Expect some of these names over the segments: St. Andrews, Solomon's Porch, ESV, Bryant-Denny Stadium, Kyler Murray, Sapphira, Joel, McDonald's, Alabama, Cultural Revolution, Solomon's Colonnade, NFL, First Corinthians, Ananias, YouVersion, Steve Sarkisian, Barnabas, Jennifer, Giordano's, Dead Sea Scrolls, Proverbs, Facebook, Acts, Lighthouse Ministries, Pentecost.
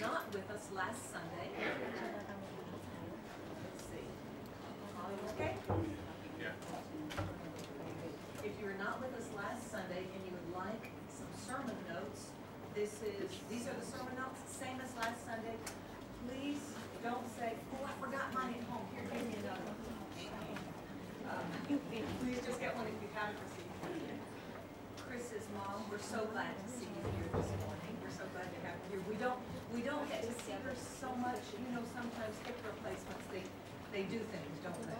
not with us last Sunday. Let's see. All okay? Yeah. If you were not with us last Sunday and you would like some sermon notes, these are the sermon notes, same as last Sunday. Please don't say, oh, I forgot mine at home. Here, give me another one. Please just get one if you haven't received it. Chris's mom, we're so glad to see you here this morning. We're so glad to have you here. We don't get to see her so much. You know, sometimes hip replacements, they do things, don't they?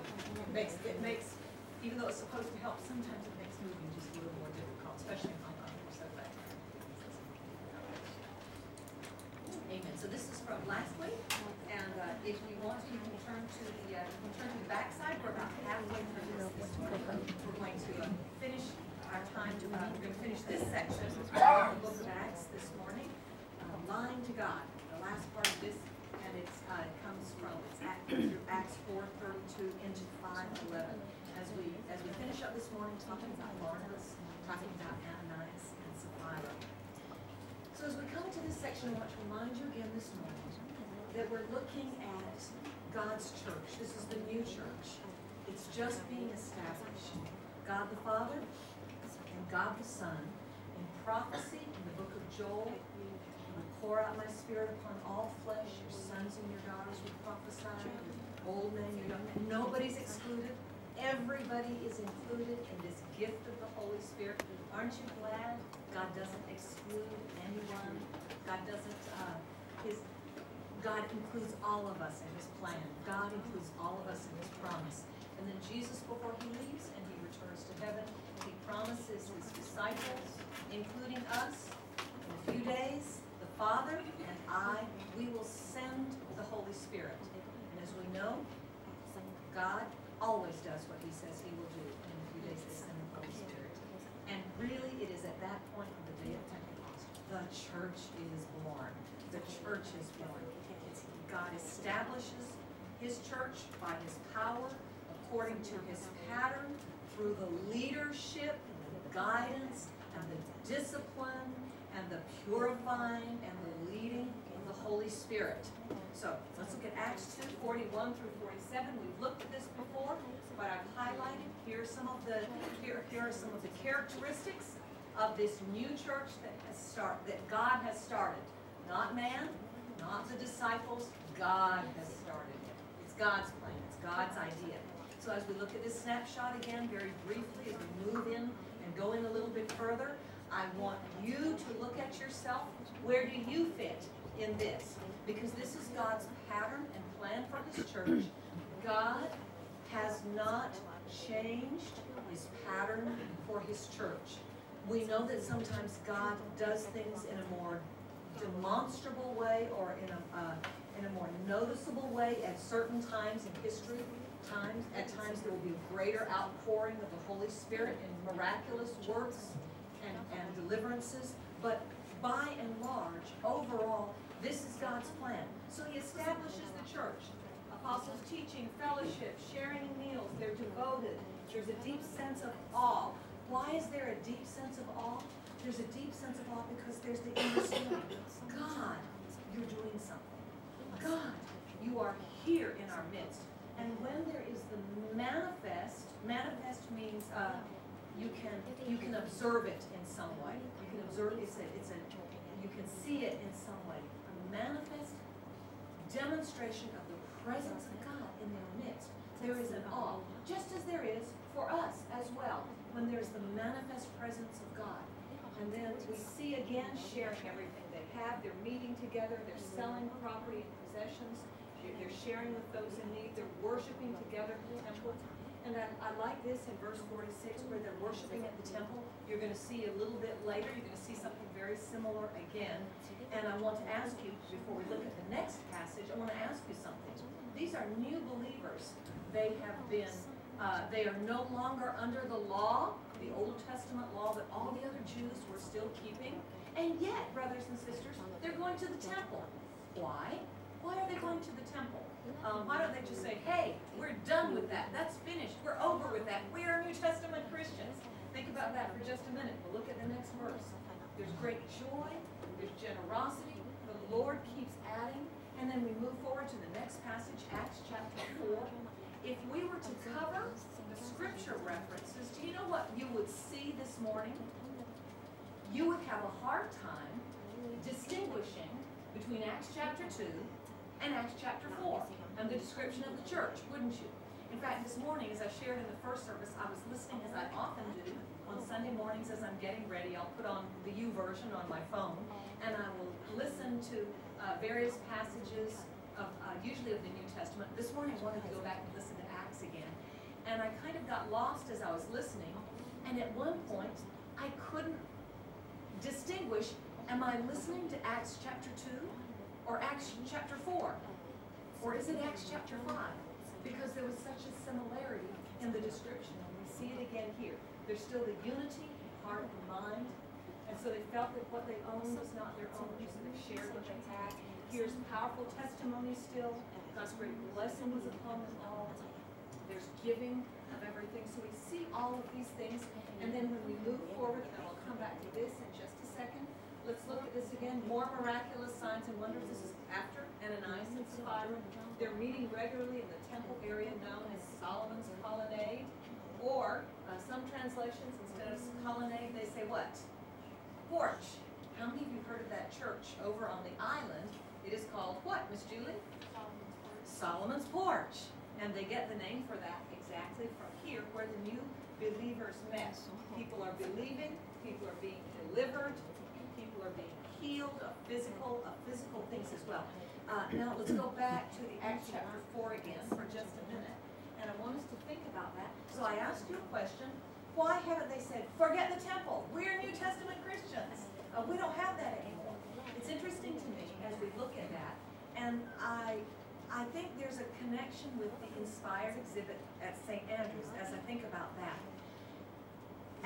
It makes, even though it's supposed to help, sometimes it makes moving just a little more difficult, especially my mom. We're so glad. Amen. So this is from last week, and if you want to, you can turn to the back side. We're about halfway through this morning. We're going to finish our time. We're going to finish this section of the book of Acts this morning. Lying to God, the last part of this, and it comes from Acts 4:32 into 5:11. As we finish up this morning, talking about Barnabas, talking about Ananias and Sapphira. So as we come to this section, I want to remind you again this morning that we're looking at God's church. This is the new church. It's just being established. God the Father and God the Son in prophecy in the book of Joel. I will pour out my spirit upon all flesh. Your sons and your daughters will prophesy. Old men, your young men. Nobody's excluded. Everybody is included in this gift of the Holy Spirit. Aren't you glad God doesn't exclude anyone? God doesn't, God includes all of us in his plan. God includes all of us in his promise. And then Jesus, before he leaves and he returns to heaven, he promises his disciples, including us, in a few days, the Father and I, we will send the Holy Spirit. And as we know, God always does what he says he will do, and in a few days they send the Holy Spirit. And really, it is at that point on the day of Pentecost, the church is born. The church is born. God establishes his church by his power, according to his pattern, through the leadership, and the guidance, and the discipline, and the purifying, and the leading of the Holy Spirit. So let's look at Acts 2:41 through 47. We've looked at this before, but I've highlighted here are some of the characteristics of this new church that God has started. Not man, not the disciples. God has started it. It's God's plan. It's God's idea. So as we look at this snapshot again, very briefly, as we move in and go in a little bit further, I want you to look at yourself. Where do you fit in this? Because this is God's pattern and plan for his church. God has not changed his pattern for his church. We know that sometimes God does things in a more demonstrable way or in a more noticeable way at certain times in history. At times there will be a greater outpouring of the Holy Spirit in miraculous works and deliverances, but by and large, overall, this is God's plan. So he establishes the church. Apostles teaching, fellowship, sharing meals, they're devoted. There's a deep sense of awe. Why is there a deep sense of awe? There's a deep sense of awe because there's the understanding. God, you're doing something. God, you are here in our midst. And when there is the manifest means you can observe it in some way. You can observe you can see it in some way. A manifest demonstration of the presence of God in their midst. There is an awe, just as there is for us as well, when there's the manifest presence of God. And then we see again sharing everything they have. They're meeting together. They're selling property and possessions. They're sharing with those in need. They're worshiping together. And I like this in verse 46 where they're worshiping at the temple. You're going to see a little bit later, you're going to see something very similar again. And I want to ask you, before we look at the next passage, I want to ask you something. These are new believers. They are no longer under the law, the Old Testament law that all the other Jews were still keeping. And yet, brothers and sisters, they're going to the temple. Why? Why are they going to the temple? Why don't they just say, hey, we're done with that. That's finished. We're over with that. We are New Testament Christians. Think about that for just a minute. We'll look at the next verse. There's great joy. There's generosity. For the Lord keeps adding, and then we move forward to the next passage, Acts chapter 4. If we were to cover the scripture references, do you know what you would see this morning? You would have a hard time distinguishing between Acts chapter 2 and Acts chapter 4 and the description of the church, wouldn't you? In fact, this morning, as I shared in the first service, I was listening, as I often do, on Sunday mornings as I'm getting ready. I'll put on the YouVersion on my phone, and I will listen to various passages, usually of the New Testament. This morning, I wanted to go back and listen to Acts again, and I kind of got lost as I was listening, and at one point, I couldn't distinguish, am I listening to Acts chapter 2 or Acts chapter 4? Or is it Acts chapter 5? Because there was such a similarity in the description. And we see it again here. There's still the unity, heart and mind. And so they felt that what they owned was not their own, so they shared what they had. Here's powerful testimony still. God's great blessing was upon them all. There's giving of everything. So we see all of these things. And then when we move forward, and I'll come back to this in just a second, let's look at this again. More miraculous signs and wonders. This is after Ananias and Sapphira. They're meeting regularly in the temple area known as Solomon's Colonnade. Or some translations, instead of colonnade, they say what? Porch. How many of you heard of that church over on the island? It is called what, Miss Julie? Solomon's Porch. And they get the name for that exactly from here where the new believers met. People are believing. People are being delivered. People are being healed of physical things as well. Now let's go back to the Acts chapter 4 again for just a minute. And I want us to think about that. So I asked you a question. Why haven't they said, forget the temple? We're New Testament Christians. We don't have that anymore. It's interesting to me as we look at that. And I think there's a connection with the Inspire exhibit at St. Andrews as I think about that.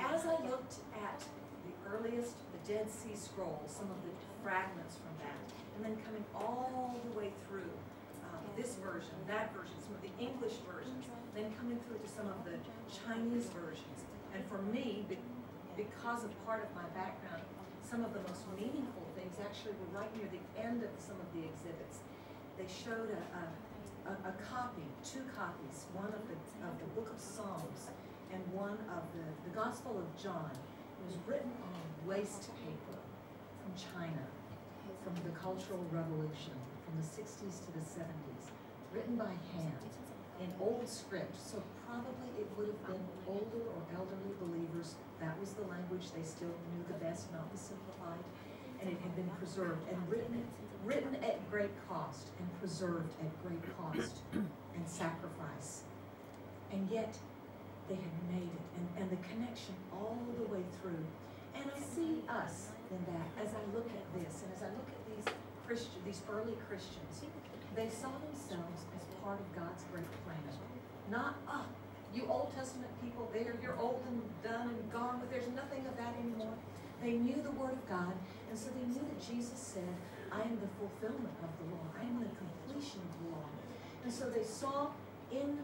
As I looked at the earliest, the Dead Sea Scrolls, some of the fragments from that, and then coming all the way through this version, that version, some of the English versions, then coming through to some of the Chinese versions. And for me, because of part of my background, some of the most meaningful things actually were right near the end of some of the exhibits. They showed a copy, two copies, one of the Book of Psalms and one of the Gospel of John. It was written on waste paper from China, from the Cultural Revolution, from the 60s to the 70s, written by hand in old script. So probably it would have been older or elderly believers. That was the language they still knew the best, not the simplified. And it had been preserved and written at great cost and preserved at great cost and sacrifice. And yet they had made it, and the connection all the way through. And I see us in that as I look at this, and as I look at these early Christians, they saw themselves as part of God's great plan. Not, oh, you Old Testament people, you're old and done and gone, but there's nothing of that anymore. They knew the Word of God, and so they knew that Jesus said, I am the fulfillment of the law. I am the completion of the law. And so they saw in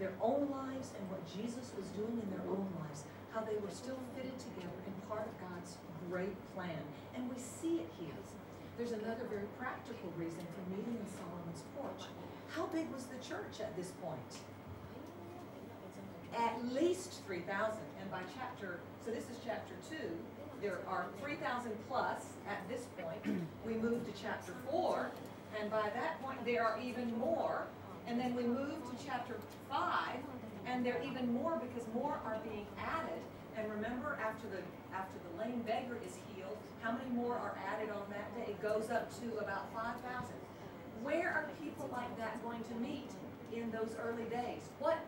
their own lives and what Jesus was doing in their own lives, how they were still fitted together and part of God's great plan. And we see it here. There's another very practical reason for meeting in Solomon's Porch. How big was the church at this point? At least 3,000. And by so this is chapter 2. There are 3,000 plus at this point. We move to chapter 4, and by that point there are even more. And then we move to chapter 5, and there are even more because more are being added. And remember, after the lame beggar is healed, how many more are added on that day? It goes up to about 5,000. Where are people like that going to meet in those early days? What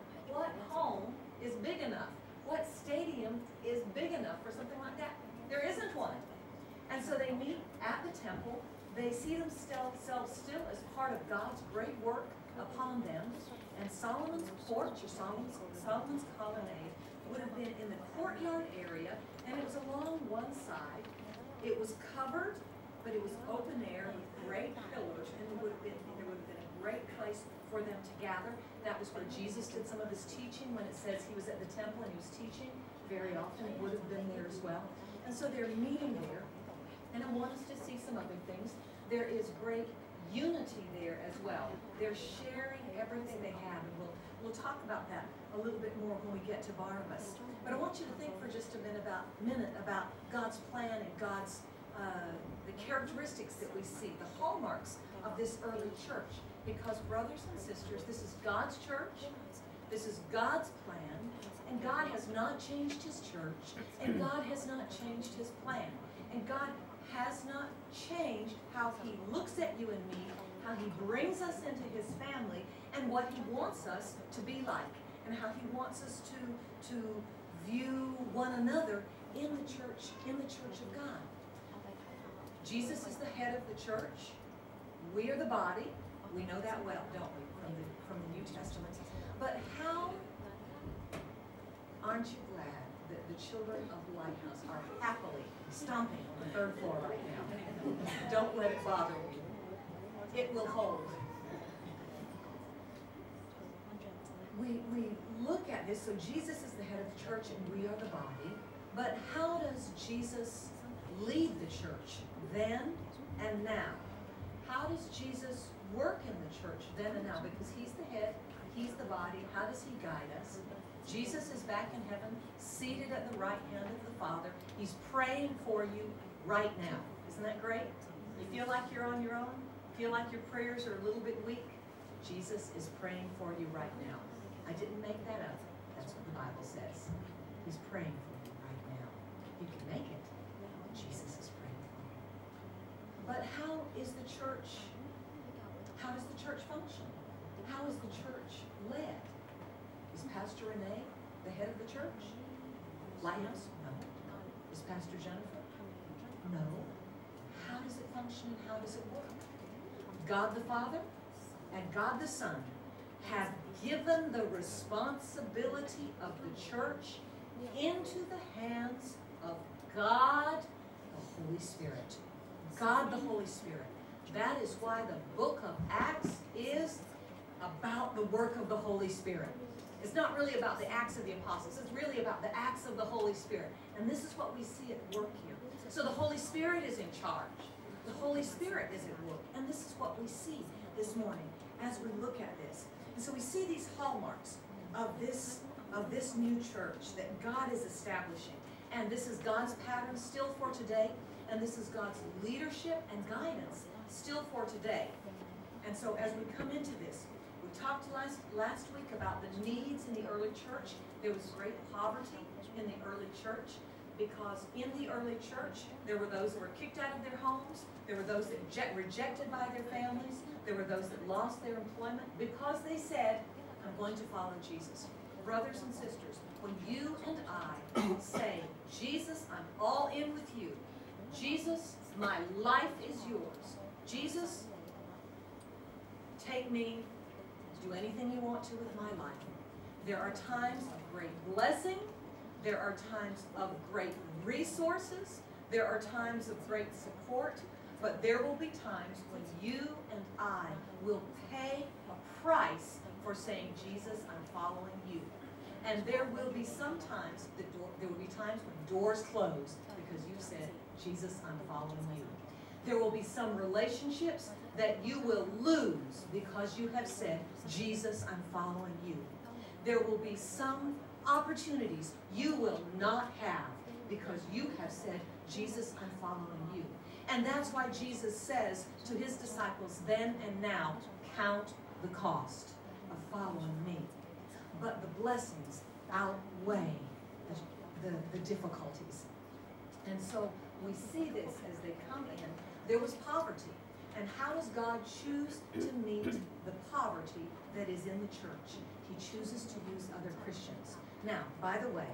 home is big enough? What stadium is big enough for something like that? There isn't one. And so they meet at the temple. They see themselves still as part of God's great work upon them. And Solomon's Porch, or Solomon's Colonnade, would have been in the courtyard area, and it was along one side. It was covered, but it was open air with great pillars, and there would have been a great place for them to gather. That was where Jesus did some of his teaching. When it says he was at the temple and he was teaching, very often it would have been there as well. And so they're meeting there, and I want us to see some other things. there is great unity there as well. They're sharing everything they have, and we'll talk about that a little bit more when we get to Barnabas. But I want you to think for just a minute about God's plan and God's the characteristics that we see, the hallmarks of this early church. Because brothers and sisters, this is God's church, this is God's plan, and God has not changed his church, and God has not changed his plan, and God has not changed how he looks at you and me, how he brings us into his family, and what he wants us to be like, and how he wants us to view one another in the church of God. Jesus is the head of the church. We are the body. We know that well, don't we, from the New Testament. But how aren't you glad that the children of Lighthouse are happily stomping on the third floor right now? Don't let it bother you. It will hold. We look at this, so Jesus is the head of the church and we are the body, but how does Jesus lead the church then and now? How does Jesus work in the church then and now? Because he's the head, he's the body, how does he guide us? Jesus is back in heaven, seated at the right hand of the Father. He's praying for you right now. Isn't that great? You feel like you're on your own? Feel like your prayers are a little bit weak? Jesus is praying for you right now. I didn't make that up. That's what the Bible says. He's praying for you right now. You can make it. Jesus is praying for you. But how does the church function? How is the church led? Is Pastor Renee the head of the church? Lighthouse? No. Is Pastor Jennifer? No. How does it function and how does it work? God the Father and God the Son have given the responsibility of the church into the hands of God the Holy Spirit. God the Holy Spirit. That is why the book of Acts is about the work of the Holy Spirit. It's not really about the Acts of the Apostles. It's really about the Acts of the Holy Spirit. And this is what we see at work here. So the Holy Spirit is in charge. The Holy Spirit is at work. And this is what we see this morning as we look at this. And so we see these hallmarks of this new church that God is establishing. And this is God's pattern still for today. And this is God's leadership and guidance still for today. And so as we come into this, we talked last week about the needs in the early church. There was great poverty in the early church because in the early church, there were those that were kicked out of their homes. There were those that rejected by their families. There were those that lost their employment because they said, I'm going to follow Jesus. Brothers and sisters, when you and I say, Jesus, I'm all in with you. Jesus, my life is yours. Jesus, take me, do anything you want to with my life. There are times of great blessing. There are times of great resources. There are times of great support. But there will be times when you and I will pay a price for saying, Jesus, I'm following you. And there will be times when doors close because you said, Jesus, I'm following you. There will be some relationships that you will lose because you have said, Jesus, I'm following you. There will be some opportunities you will not have because you have said, Jesus, I'm following you. And that's why Jesus says to his disciples then and now, count the cost of following me. But the blessings outweigh the difficulties. And so we see this as they come in. There was poverty. And how does God choose to meet the poverty that is in the church? He chooses to use other Christians. Now, by the way,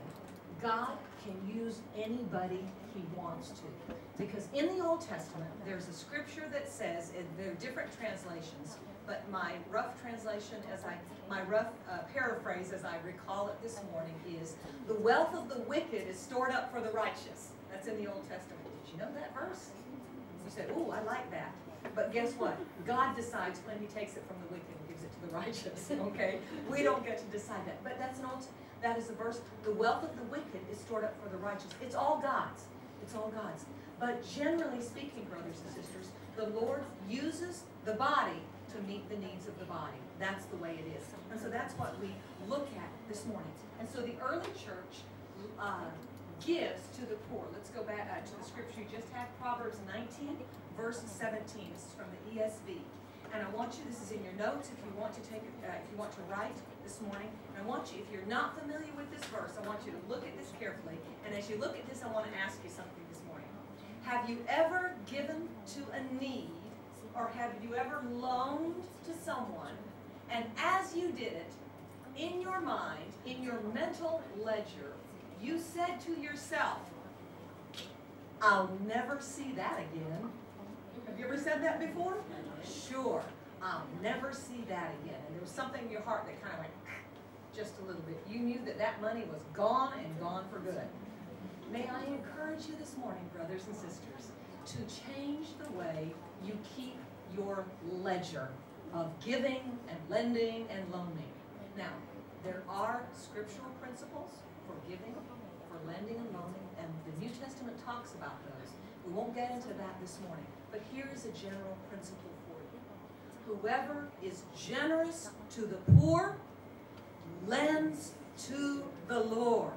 God can use anybody he wants to. Because in the Old Testament, there's a scripture that says, and there are different translations, but my rough translation, paraphrase as I recall it this morning is, the wealth of the wicked is stored up for the righteous. That's in the Old Testament. Did you know that verse? You said, oh, I like that. But guess what? God decides when he takes it from the wicked and gives it to the righteous, okay? We don't get to decide that. But that is a verse. The wealth of the wicked is stored up for the righteous. It's all God's. It's all God's. But generally speaking, brothers and sisters, the Lord uses the body to meet the needs of the body. That's the way it is. And so that's what we look at this morning. And so the early church gives to the poor. Let's go back to the scripture you just had, Proverbs 19, verse 17. This is from the ESV. And I want you, this is in your notes if you want to take, if you want to write this morning. And I want you, if you're not familiar with this verse, I want you to look at this carefully. And as you look at this, I want to ask you something this morning. Have you ever given to a need, or have you ever loaned to someone, and as you did it, in your mind, in your mental ledger, you said to yourself, I'll never see that again. Have you ever said that before? Sure, I'll never see that again. And there was something in your heart that kind of went just a little bit. You knew that that money was gone and gone for good. May I encourage you this morning, brothers and sisters, to change the way you keep your ledger of giving and lending and loaning. Now, there are scriptural principles for giving, for lending and loaning, and the New Testament talks about those. We won't get into that this morning, but here is a general principle for you. Whoever is generous to the poor lends to the Lord,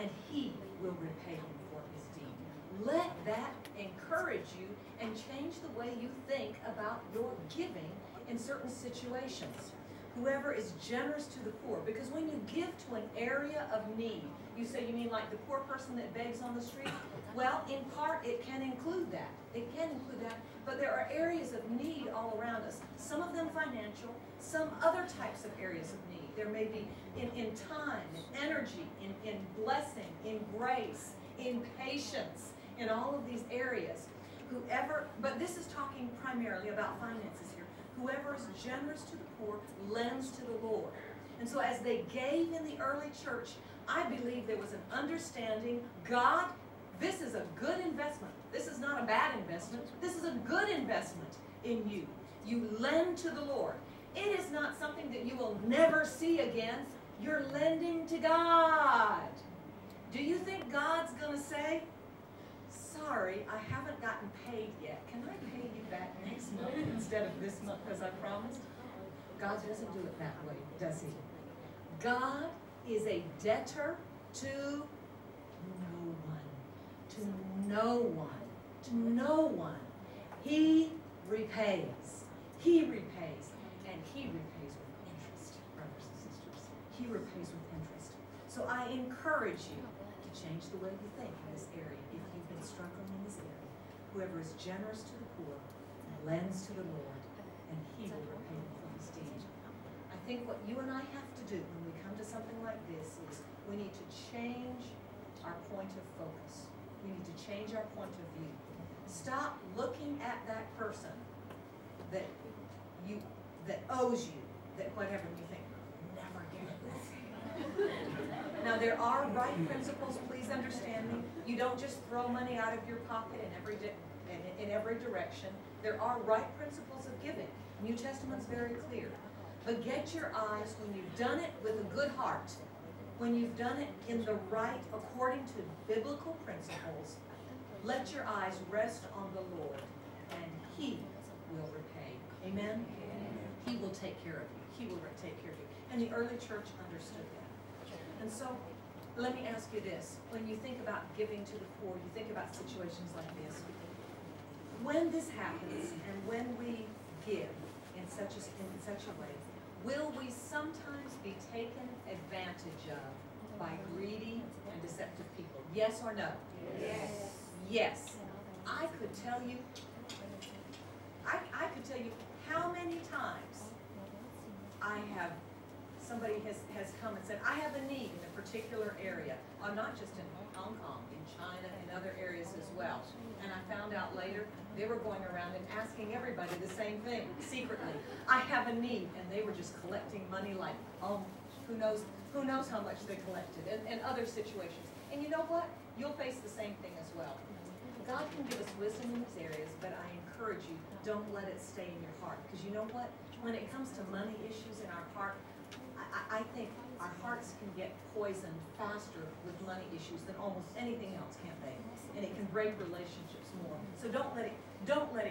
and He will repay him for his deed. Let that encourage you and change the way you think about your giving in certain situations. Whoever is generous to the poor, because when you give to an area of need, you say, you mean like the poor person that begs on the street? Well, in part, it can include that. It can include that, but there are areas of need all around us, some of them financial, some other types of areas of need. There may be in time, in energy, in blessing, in grace, in patience, in all of these areas. Whoever, but this is talking primarily about finances here. Whoever is generous to the poor lends to the Lord. And so as they gave in the early church, I believe there was an understanding, God, this is a good investment. This is not a bad investment. This is a good investment in you. You lend to the Lord. It is not something that you will never see again. You're lending to God. Do you think God's going to say, sorry, I haven't gotten paid yet. Can I pay you back next month instead of this month as I promised? God doesn't do it that way, does He? God is a debtor to no one. To no one. To no one. He repays. He repays. And He repays with interest, brothers and sisters. He repays with interest. So I encourage you to change the way you think in this area if you've been struggling in this area. Whoever is generous to the poor lends to the Lord, and He will repay them for His deed. I think what you and I have to do when we come to something like this is we need to change our point of focus. We need to change our point of view. Stop looking at that person that you owes you, that whatever you think, never get it. Now there are right principles, please understand me. You don't just throw money out of your pocket in every direction. There are right principles of giving. New Testament's very clear. But get your eyes when you've done it with a good heart, when you've done it in the right, according to biblical principles, let your eyes rest on the Lord, and He will repay. Amen? He will take care of you. He will take care of you. And the early church understood that. And so, let me ask you this. When you think about giving to the poor, you think about situations like this. When this happens, and when we give in such a way, will we sometimes be taken advantage of by greedy and deceptive people? Yes or no? Yes. Yes. I could tell you how many times somebody has come and said, I have a need in a particular area, not just in Hong Kong, in China, in other areas as well. And I found out later they were going around and asking everybody the same thing secretly. I have a need, and they were just collecting money like, oh, who knows how much they collected, and other situations. And you know what? You'll face the same thing as well. God can give us wisdom in these areas, but I encourage you, don't let it stay in your heart. Because you know what? When it comes to money issues in our heart, I think our hearts can get poisoned faster with money issues than almost anything else, can't they? And it can break relationships more. So don't let it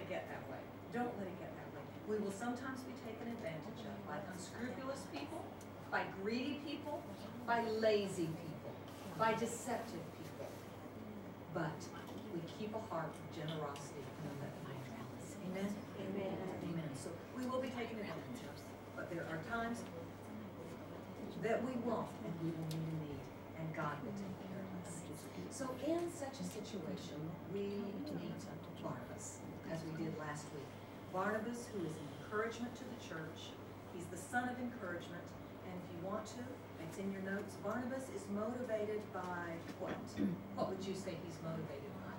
get that way. Don't let it get that way. We will sometimes be taken advantage of by unscrupulous people, by greedy people, by lazy people, by deceptive people. But we keep a heart of generosity. Amen? Amen. Amen. So we will be taken advantage of, but there are times that we won't, and we will be in need, and God will take care of us. So in such a situation, we need Barnabas, as we did last week. Barnabas, who is an encouragement to the church. He's the son of encouragement, and if you want to, it's in your notes. Barnabas is motivated by what? What would you say he's motivated by?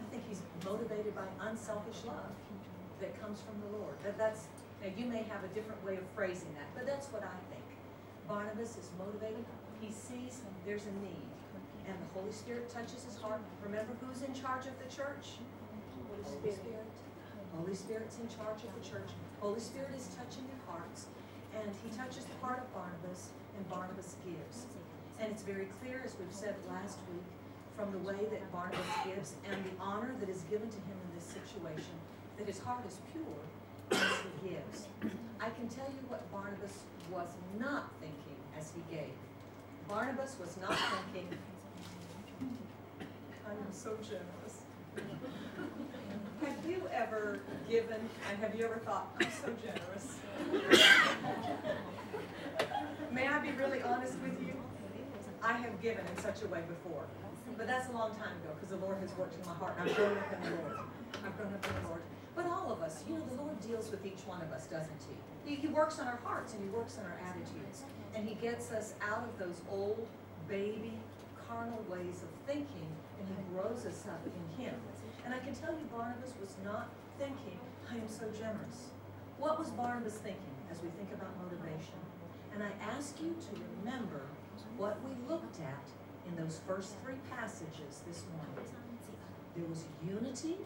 I think he's motivated by unselfish love that comes from the Lord. That's now, you may have a different way of phrasing that, but that's what I think. Barnabas is motivated. He sees there's a need, and the Holy Spirit touches his heart. Remember who's in charge of the church? Holy Spirit. Holy Spirit's in charge of the church. Holy Spirit is touching their hearts, and he touches the heart of Barnabas, and Barnabas gives. And it's very clear, as we've said last week, from the way that Barnabas gives and the honor that is given to him in this situation, that his heart is pure as he gives. I can tell you what Barnabas was not thinking as he gave. Barnabas was not thinking, I am so generous. Have you ever given, and have you ever thought, I'm so generous? May I be really honest with you? I have given in such a way before. But that's a long time ago, because the Lord has worked in my heart, and I've grown up in the Lord. I've grown up in the Lord. But all of us, you know, the Lord deals with each one of us, doesn't he? He works on our hearts, and he works on our attitudes. And he gets us out of those old, baby, carnal ways of thinking, and he grows us up in him. And I can tell you, Barnabas was not thinking, I am so generous. What was Barnabas thinking as we think about motivation? And I ask you to remember what we looked at in those first three passages this morning. There was unity,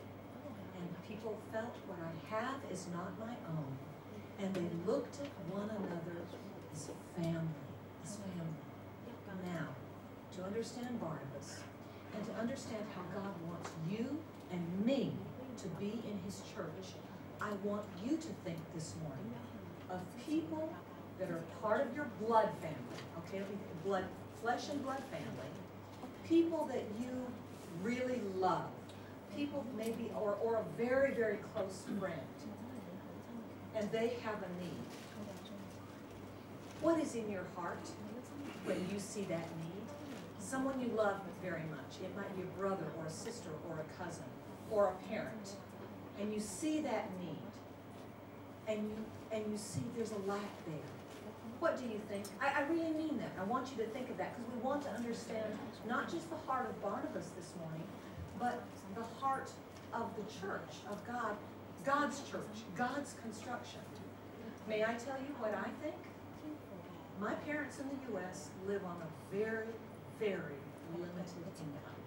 and people felt what I have is not my own. And they looked at one another as family, as family. Now, to understand Barnabas, and to understand how God wants you and me to be in his church, I want you to think this morning of people that are part of your blood family, okay, blood, flesh and blood family, people that you really love, people maybe, or a very, very close friend, and they have a need. What is in your heart when you see that need? Someone you love very much. It might be a brother or a sister or a cousin or a parent, and you see that need, and you see there's a lack there. What do you think? I really mean that. I want you to think of that, because we want to understand not just the heart of Barnabas this morning, but the heart of the church, of God, God's church, God's construction. May I tell you what I think? My parents in the U.S. live on a very, very limited income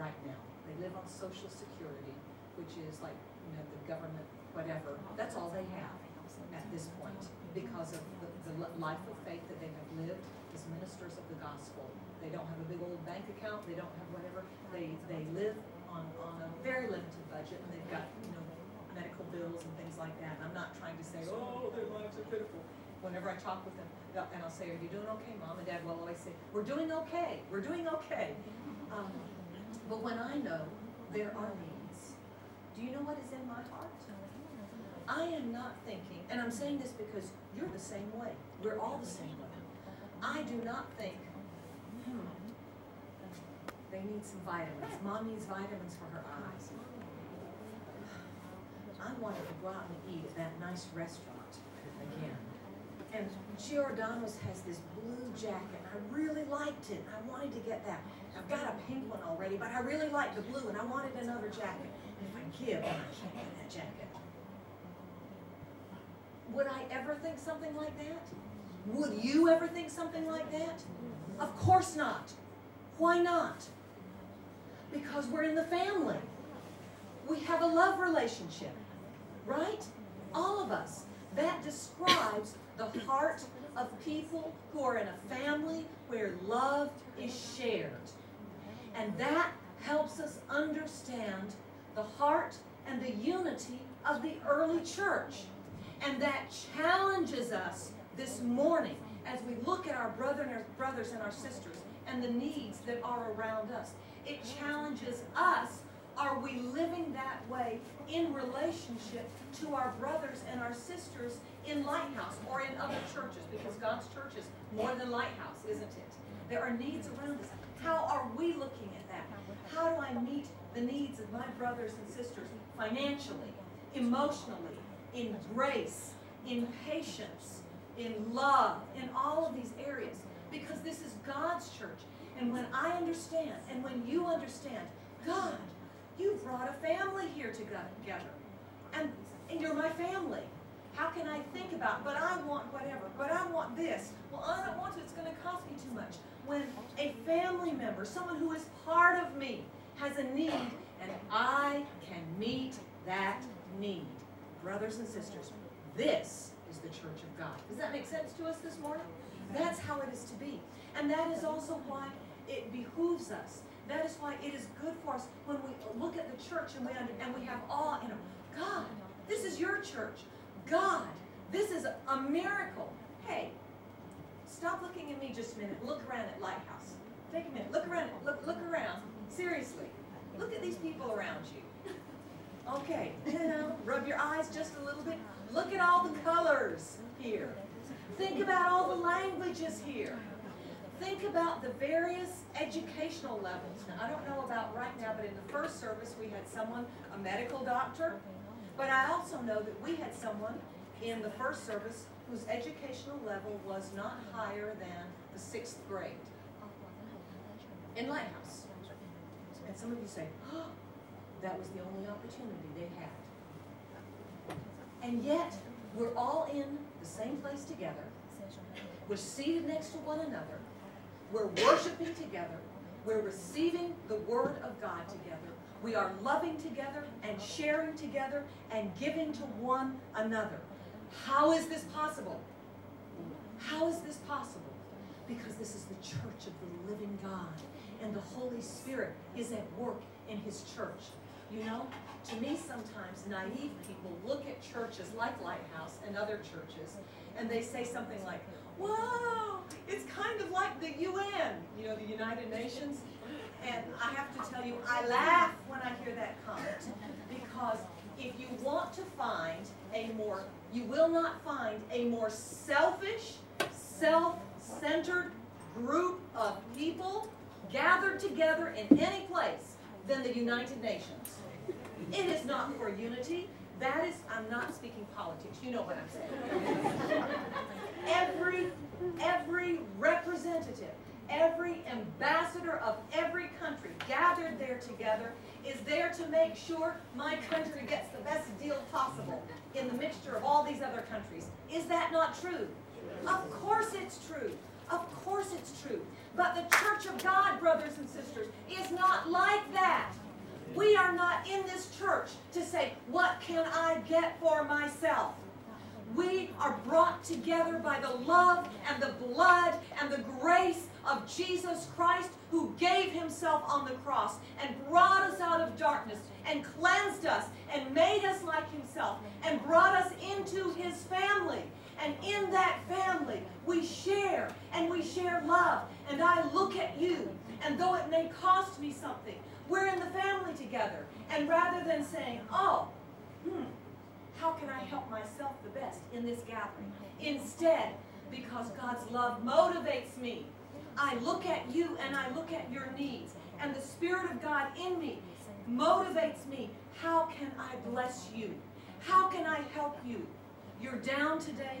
right now. They live on Social Security, which is like, you know, the government, whatever. That's all they have at this point, because of the life of faith that they have lived as ministers of the gospel. They don't have a big old bank account. They don't have whatever. They live on a very limited budget, and they've got, you know, medical bills and things like that. And I'm not trying to say, oh, their lives are pitiful. Whenever I talk with them, and I'll say, are you doing okay, Mom? And Dad will always say, we're doing okay. We're doing okay. But when I know there are needs, do you know what is in my heart? I am not thinking, and I'm saying this because you're the same way. We're all the same way. I do not think, they need some vitamins. Mom needs vitamins for her eyes. I want her to go out and eat at that nice restaurant again. And Giordano's has this blue jacket. I really liked it. I wanted to get that. I've got a pink one already, but I really liked the blue, and I wanted another jacket. And if I give, I can't get that jacket. Would I ever think something like that? Would you ever think something like that? Of course not. Why not? Because we're in the family. We have a love relationship, right? All of us. That describes the heart of people who are in a family where love is shared. And that helps us understand the heart and the unity of the early church. And that challenges us this morning as we look at our brothers and our sisters and the needs that are around us. It challenges us. Are we living that way in relationship to our brothers and our sisters in Lighthouse or in other churches? Because God's church is more than Lighthouse, isn't it? There are needs around us. How are we looking at that? How do I meet the needs of my brothers and sisters financially, emotionally, in grace, in patience, in love, in all of these areas? Because this is God's church. And when I understand, and when you understand, God, you brought a family here together, and you're my family. How can I think about, but I want whatever, but I want this. Well, I don't want to, it's going to cost me too much. When a family member, someone who is part of me, has a need, and I can meet that need. Brothers and sisters, this is the church of God. Does that make sense to us this morning? That's how it is to be. And that is also why it behooves us. That is why it is good for us when we look at the church and we have awe in them. God, this is your church. God, this is a miracle. Hey, stop looking at me just a minute. Look around at Lighthouse. Take a minute. Look around. Look around. Seriously. Look at these people around you. Okay. Rub your eyes just a little bit. Look at all the colors here. Think about all the languages here. Think about the various educational levels. Now, I don't know about right now, but in the first service we had someone, a medical doctor, but I also know that we had someone in the first service whose educational level was not higher than the 6th grade in Lighthouse. And some of you say, oh, that was the only opportunity they had. And yet, we're all in the same place together. We're seated next to one another. We're worshiping together. We're receiving the Word of God together. We are loving together and sharing together and giving to one another. How is this possible? How is this possible? Because this is the church of the living God, and the Holy Spirit is at work in His church. You know, to me sometimes naive people look at churches like Lighthouse and other churches, and they say something like, whoa, it's kind of like the UN, you know, the United Nations. And I have to tell you, I laugh when I hear that comment, because if you want to find a more, you will not find a more selfish, self-centered group of people gathered together in any place than the United Nations. It is not for unity. That is, I'm not speaking politics. You know what I'm saying. Every representative, every ambassador of every country gathered there together is there to make sure my country gets the best deal possible in the mixture of all these other countries. Is that not true? Of course it's true. Of course it's true. But the church of God, brothers and sisters, is not like that. We are not in this church to say, what can I get for myself? We are brought together by the love and the blood and the grace of Jesus Christ, who gave Himself on the cross and brought us out of darkness and cleansed us and made us like Himself and brought us into His family. And in that family, we share, and we share love. And I look at you, and though it may cost me something, we're in the family together. And rather than saying, oh, how can I help myself the best in this gathering? Instead, because God's love motivates me, I look at you and I look at your needs. And the Spirit of God in me motivates me. How can I bless you? How can I help you? You're down today.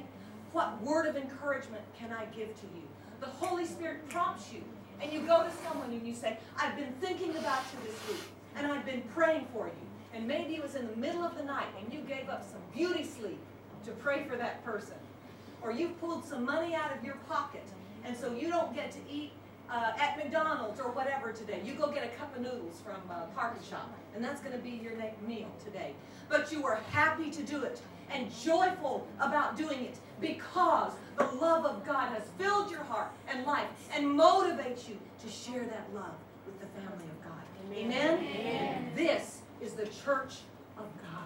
What word of encouragement can I give to you? The Holy Spirit prompts you. And you go to someone and you say, I've been thinking about you this week, and I've been praying for you. And maybe it was in the middle of the night, and you gave up some beauty sleep to pray for that person. Or you pulled some money out of your pocket, and so you don't get to eat at McDonald's or whatever today. You go get a cup of noodles from a Parker Shop, and that's going to be your next meal today. But you were happy to do it. and joyful about doing it because the love of God has filled your heart and life and motivates you to share that love with the family of God. Amen? Amen. This is the church of God.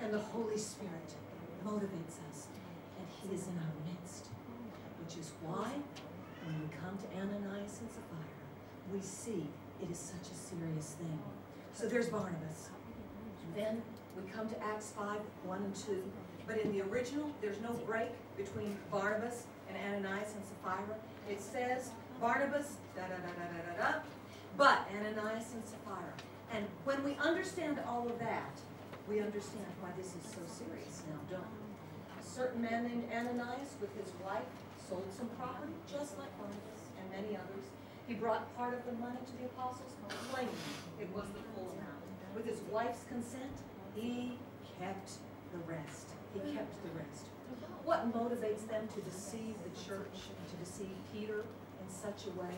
And the Holy Spirit motivates us, and He is in our midst, which is why when we come to Ananias and Sapphira, we see it is such a serious thing. So there's Barnabas. Then we come to Acts 5, 1 and 2. But in the original, there's no break between Barnabas and Ananias and Sapphira. It says, Barnabas, da-da-da-da-da-da-da, but Ananias and Sapphira. And when we understand all of that, we understand why this is so serious now, don't we? A certain man named Ananias with his wife sold some property, just like Barnabas and many others. He brought part of the money to the apostles, complaining it was the full amount. With his wife's consent, he kept the rest. He kept the rest. What motivates them to deceive the church and to deceive Peter in such a way?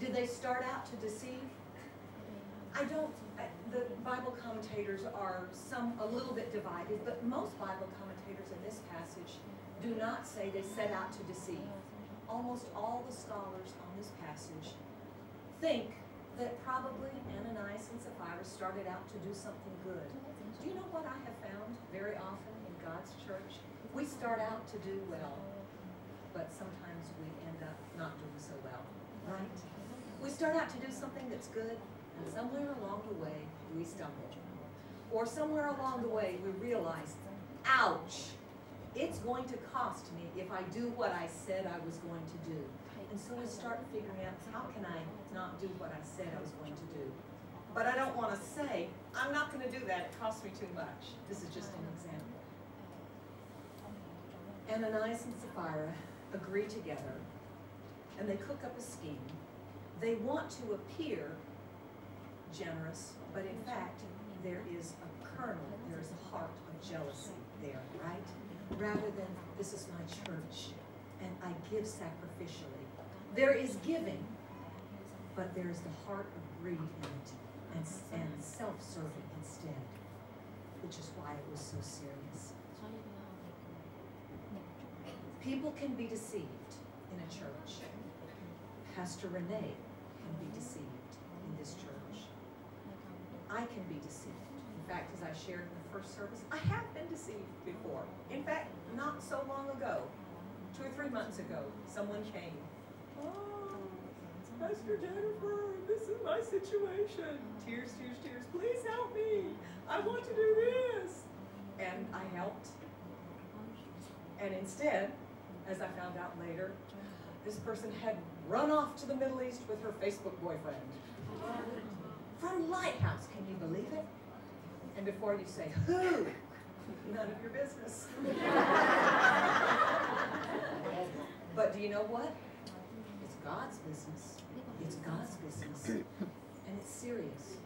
Did they start out to deceive? The Bible commentators are a little bit divided, but most Bible commentators in this passage do not say they set out to deceive. Almost all the scholars on this passage think that probably Ananias and Sapphira started out to do something good. Do you know what I have found very often in God's church? We start out to do well, but sometimes we end up not doing so well, right? We start out to do something that's good, and somewhere along the way, we stumble. Or somewhere along the way, we realize, ouch, it's going to cost me if I do what I said I was going to do. And so I start figuring out, how can I not do what I said I was going to do? But I don't want to say, I'm not going to do that, it costs me too much. This is just an example. Ananias and Sapphira agree together, and they cook up a scheme. They want to appear generous, but in fact, there is a kernel, there is a heart of jealousy there, right? Rather than, this is my church, and I give sacrificially. There is giving, but there is the heart of greed in it, and self-serving instead, which is why it was so serious. People can be deceived in a church. Pastor Renee can be deceived in this church. I can be deceived. In fact, as I shared in the first service, I have been deceived before. In fact, not so long ago, 2 or 3 months ago, someone came. Oh, Pastor Jennifer, this is my situation. Tears, tears, tears. Please help me. I want to do this. And I helped. And instead, as I found out later, this person had run off to the Middle East with her Facebook boyfriend. From Lighthouse, can you believe it? And before you say, who? None of your business. But do you know what? It's God's business. It's God's business. And it's serious.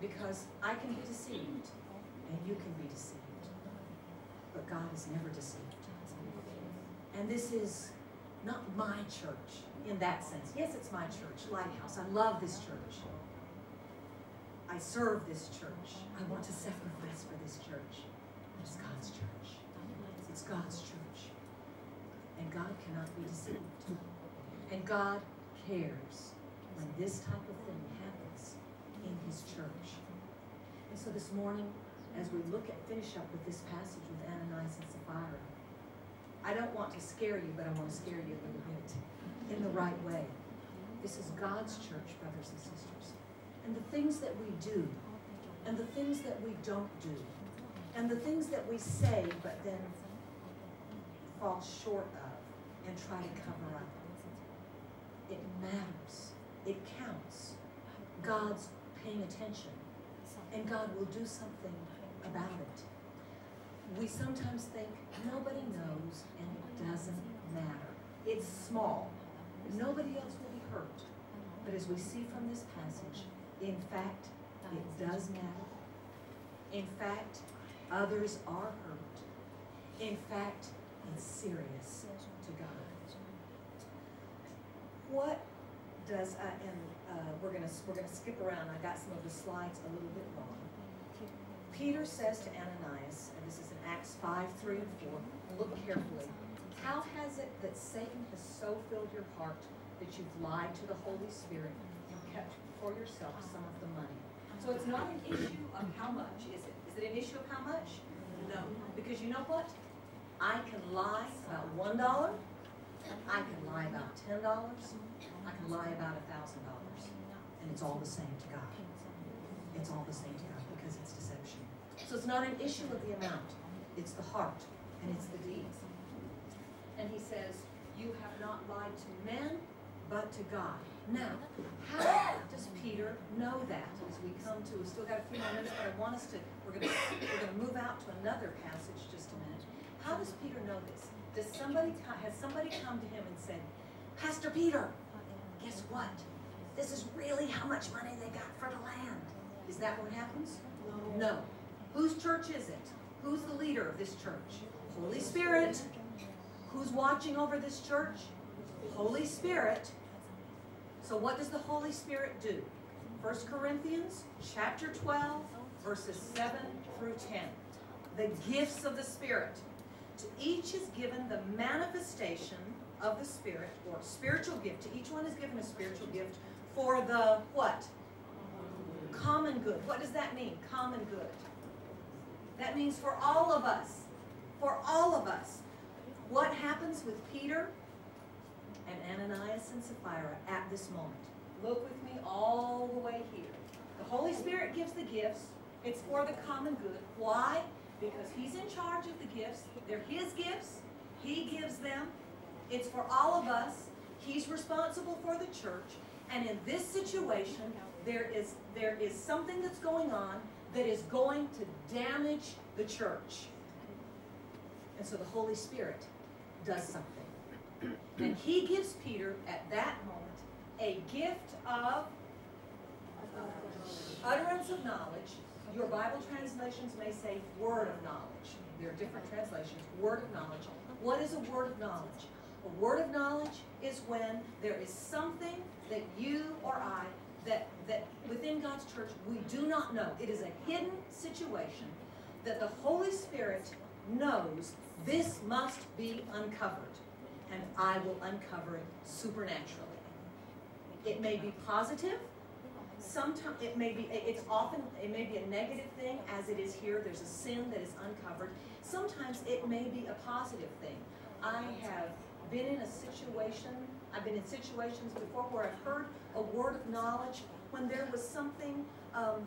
Because I can be deceived, and you can be deceived. But God is never deceived. And this is not my church in that sense. Yes, it's my church, Lighthouse. I love this church. I serve this church. I want to sacrifice for this church. It's God's church. It's God's church. And God cannot be deceived. And God cares when this type of thing happens in His church. And so this morning, as we finish up with this passage with Ananias and Sapphira, I don't want to scare you, but I want to scare you a little bit in the right way. This is God's church, brothers and sisters. And the things that we do, and the things that we don't do, and the things that we say but then fall short of and try to cover up. It matters. It counts. God's paying attention, and God will do something about it. We sometimes think nobody knows, and it doesn't matter. It's small. Nobody else will be hurt. But as we see from this passage, in fact, it does matter. In fact, others are hurt. In fact, it's serious to God. What does we're gonna skip around. I got some of the slides a little bit wrong. Peter says to Ananias, and this is in Acts 5, 3 and 4, look carefully. How has it that Satan has so filled your heart that you've lied to the Holy Spirit and kept for yourself some of the money? So it's not an issue of how much, is it? Is it an issue of how much? No. Because you know what? I can lie about $1. I can lie about $10. I can lie about $1,000. And it's all the same to God. It's all the same to God because it's deception. So it's not an issue of the amount. It's the heart and it's the deeds. And he says, you have not lied to men, but to God. Now, how does Peter know that? As we come to, we've still got a few more minutes, but I want us to, we're going to move out to another passage just a minute. How does Peter know this? Does somebody, has somebody come to him and said, Pastor Peter, guess what? This is really how much money they got for the land. Is that what happens? No. Whose church is it? Who's the leader of this church? Holy Spirit. Who's watching over this church? Holy Spirit. So what does the Holy Spirit do? First Corinthians chapter 12, verses 7 through 10. The gifts of the Spirit. To each is given the manifestation of the Spirit, or spiritual gift. To each one is given a spiritual gift for the what? Common good. What does that mean? Common good. That means for all of us. For all of us. What happens with Peter and Ananias and Sapphira at this moment? Look with me all the way here. The Holy Spirit gives the gifts. It's for the common good. Why? Because he's in charge of the gifts. They're his gifts. He gives them. It's for all of us. He's responsible for the church. And in this situation, there is something that's going on that is going to damage the church. And so the Holy Spirit does something. And he gives Peter, at that moment, a gift of utterance of knowledge. Your Bible translations may say word of knowledge. There are different translations. Word of knowledge. What is a word of knowledge? A word of knowledge is when there is something that you or I, that within God's church, we do not know. It is a hidden situation that the Holy Spirit knows this must be uncovered, and I will uncover it supernaturally. It may be positive. Sometimes it may be, it may be a negative thing, as it is here. There's a sin that is uncovered. Sometimes it may be a positive thing. I have been in a situation, I've been in situations before where I've heard a word of knowledge when there was something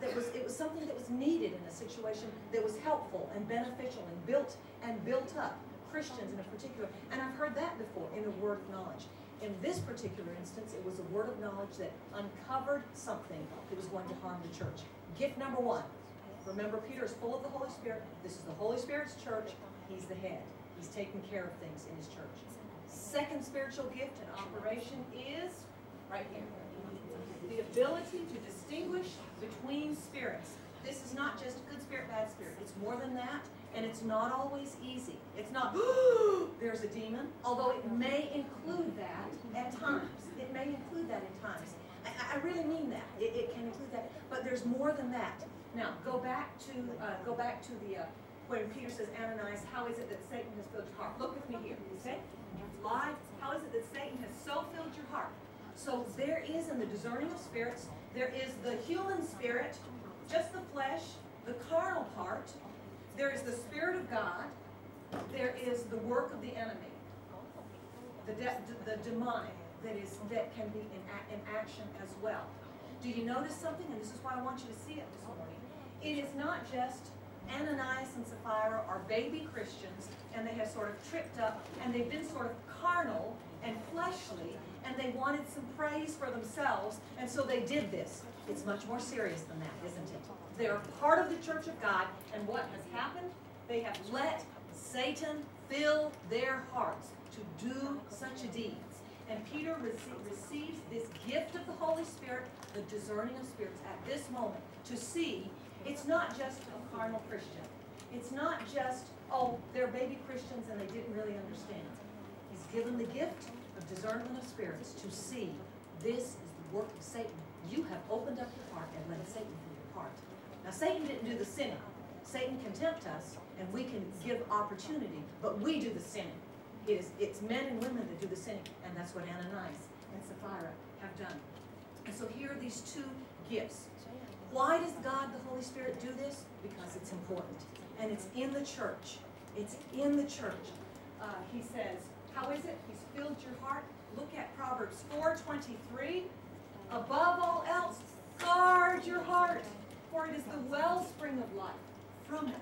it was something that was needed in a situation that was helpful and beneficial and built up Christians in a particular. And I've heard that before in a word of knowledge. In this particular instance, it was a word of knowledge that uncovered something that was going to harm the church. Gift number one. Remember, Peter is full of the Holy Spirit. This is the Holy Spirit's church. He's the head. He's taking care of things in his church. Second spiritual gift and operation is right here. The ability to distinguish between spirits. This is not just good spirit, bad spirit. It's more than that, and it's not always easy. It's not, there's a demon, although it may include that at times. It may include that at times. I really mean that. It can include that, but there's more than that. Now, go back to the when Peter says, Ananias, how is it that Satan has filled your heart? Look with me here. Okay? Lies. How is it that Satan has so filled your heart? So there is, in the discerning of spirits, there is the human spirit, just the flesh, the carnal part. There is the Spirit of God. There is the work of the enemy, the demonic that can be in action as well. Do you notice something? And this is why I want you to see it this morning. It is not just Ananias and Sapphira are baby Christians, and they have sort of tripped up, and they've been sort of carnal and fleshly, and they wanted some praise for themselves, and so they did this. It's much more serious than that, isn't it? They're part of the church of God, and what has happened? They have let Satan fill their hearts to do such a deed. And Peter receives this gift of the Holy Spirit, the discerning of spirits, at this moment to see it's not just a carnal Christian. It's not just, oh, they're baby Christians and they didn't really understand. He's given the gift of discernment of spirits to see this is the work of Satan. You have opened up your heart and let Satan through your heart. Now, Satan didn't do the sinning. Satan can tempt us, and we can give opportunity, but we do the sinning. It's men and women that do the sinning, and that's what Ananias and Sapphira have done. And so here are these two gifts. Why does God, the Holy Spirit, do this? Because it's important, and it's in the church. It's in the church. He says, how is it? He's filled your heart. Look at Proverbs 4:23. Above all else, guard your heart, for it is the wellspring of life. From it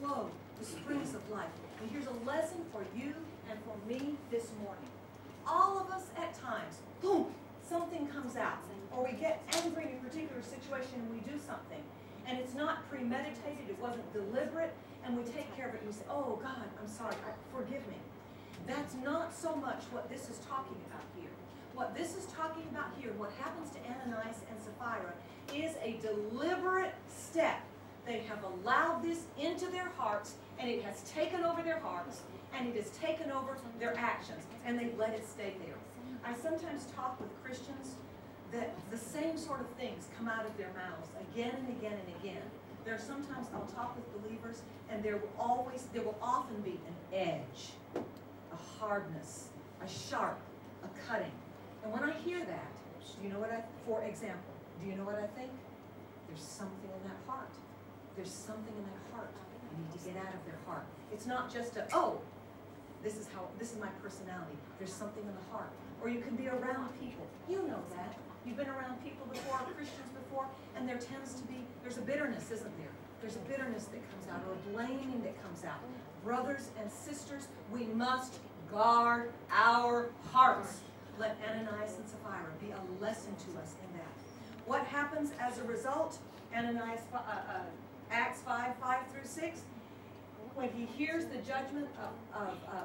flow the springs of life. And here's a lesson for you and for me this morning. All of us at times, boom, something comes out. Or we get angry in a particular situation and we do something. And it's not premeditated, it wasn't deliberate, and we take care of it and we say, oh God, I'm sorry, forgive me. That's not so much what this is talking about here. What this is talking about here, what happens to Ananias and Sapphira, is a deliberate step. They have allowed this into their hearts, and it has taken over their hearts, and it has taken over their actions, and they've let it stay there. I sometimes talk with Christians that the same sort of things come out of their mouths again and again and again. There are sometimes I'll talk with believers, and there will often be an edge, a hardness, a sharp, a cutting. And when I hear that, for example, do you know what I think? There's something in that heart. There's something in that heart I need to get out of their heart. It's not just a, oh, this is my personality. There's something in the heart. Or you can be around people. You know that. You've been around people before, Christians before, and there tends to be, there's a bitterness, isn't there? There's a bitterness that comes out, or a blaming that comes out. Brothers and sisters, we must guard our hearts. Let Ananias and Sapphira be a lesson to us in that. What happens as a result? Acts 5:5-6. When he hears the judgment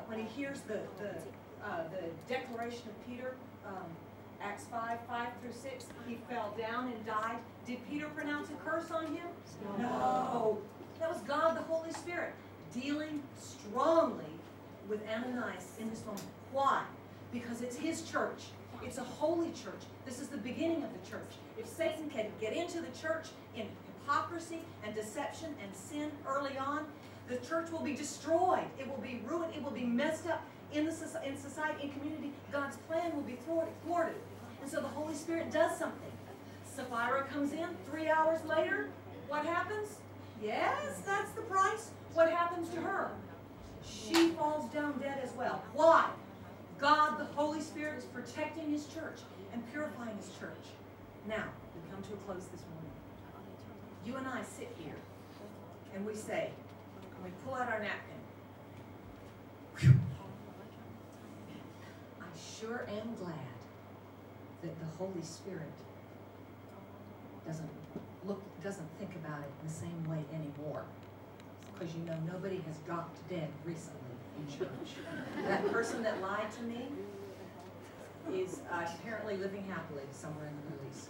when he hears the declaration of Peter, Acts 5:5-6, he fell down and died. Did Peter pronounce a curse on him? No. That was God, the Holy Spirit, dealing strongly with Ananias in this moment. Why? Because it's his church. It's a holy church. This is the beginning of the church. If Satan can get into the church in hypocrisy and deception and sin early on, the church will be destroyed. It will be ruined. It will be messed up in society, in community. God's plan will be thwarted. And so the Holy Spirit does something. Sapphira comes in. 3 hours later, what happens? Yes, that's the price. What happens to her? She falls down dead as well. Why? God, the Holy Spirit, is protecting his church and purifying his church. Now, we come to a close this morning. You and I sit here, and we say, and we pull out our napkin. Whew. I sure am glad that the Holy Spirit doesn't think about it in the same way anymore. Because you know, nobody has dropped dead recently. Church. That person that lied to me is apparently living happily somewhere in the Middle East.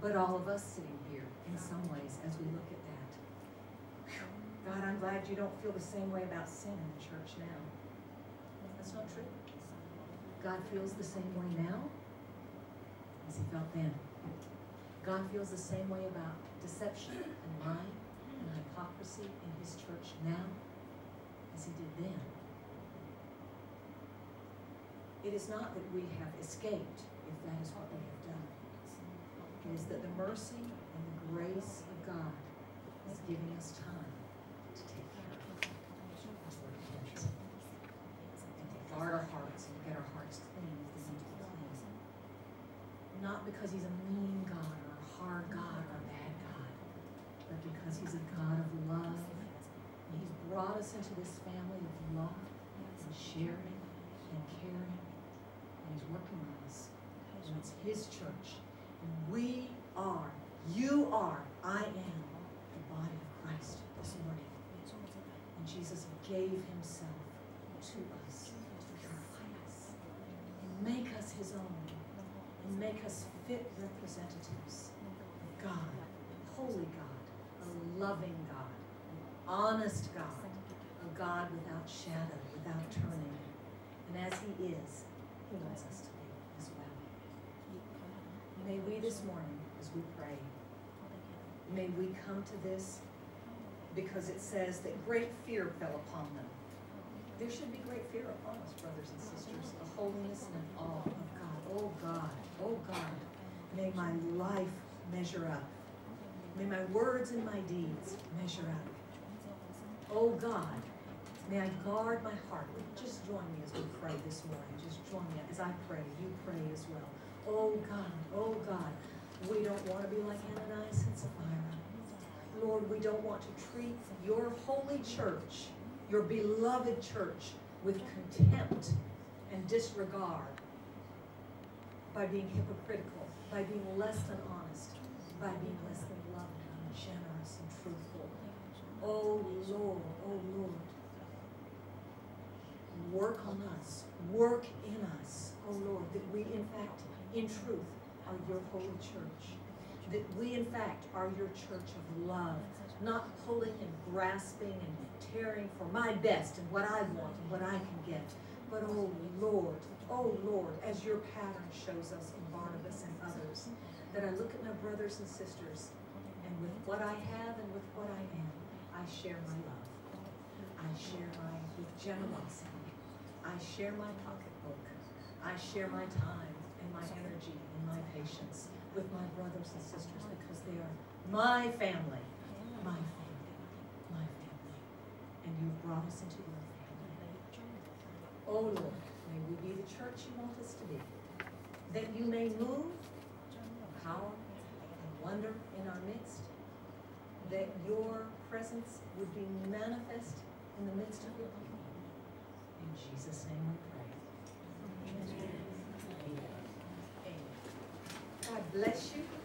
But all of us sitting here, in some ways, as we look at that, God, I'm glad you don't feel the same way about sin in the church now. That's not true. God feels the same way now as he felt then. God feels the same way about deception and lying and hypocrisy in his church now as he did then. It is not that we have escaped, if that is what we have done. It is that the mercy and the grace of God is giving us time to take care of it. And to guard our hearts and get our hearts clean if they need to be clean. Not because he's a mean God or a hard God or a bad God, but because he's a God of love. And he's brought us into this family of love and sharing and caring. And he's working on us. And it's his church. And we are, you are, I am the body of Christ this morning. And Jesus gave himself to us to purify us and make us his own and make us fit representatives of God, holy God, a loving God, an honest God, a God without shadow, without turning. And as he is, he wants us to be as well. May we this morning as we pray. May we come to this because it says that great fear fell upon them. There should be great fear upon us, brothers and sisters, of holiness and of awe of God. Oh God, oh God, may my life measure up. May my words and my deeds measure up. Oh God, may I guard my heart. Just join me as we pray this morning. Just join me as I pray. You pray as well. Oh God, we don't want to be like Ananias and Sapphira. Lord, we don't want to treat your holy church, your beloved church, with contempt and disregard by being hypocritical, by being less than honest, by being less than loving, generous, and truthful. Oh Lord, work on us, work in us, oh Lord, that we in fact, in truth, are your holy church, that we in fact are your church of love, not pulling and grasping and tearing for my best and what I want and what I can get, but oh Lord, as your pattern shows us in Barnabas and others, that I look at my brothers and sisters, and with what I have and with what I am, I share my love. I share my with generosity. I share my pocketbook. I share my time and my energy and my patience with my brothers and sisters because they are my family, my family, my family. And you've brought us into your family. Oh Lord, may we be the church you want us to be, that you may move power and wonder in our midst, that your presence would be manifest in the midst of your people. In Jesus' name we pray. Amen. Amen. God bless you.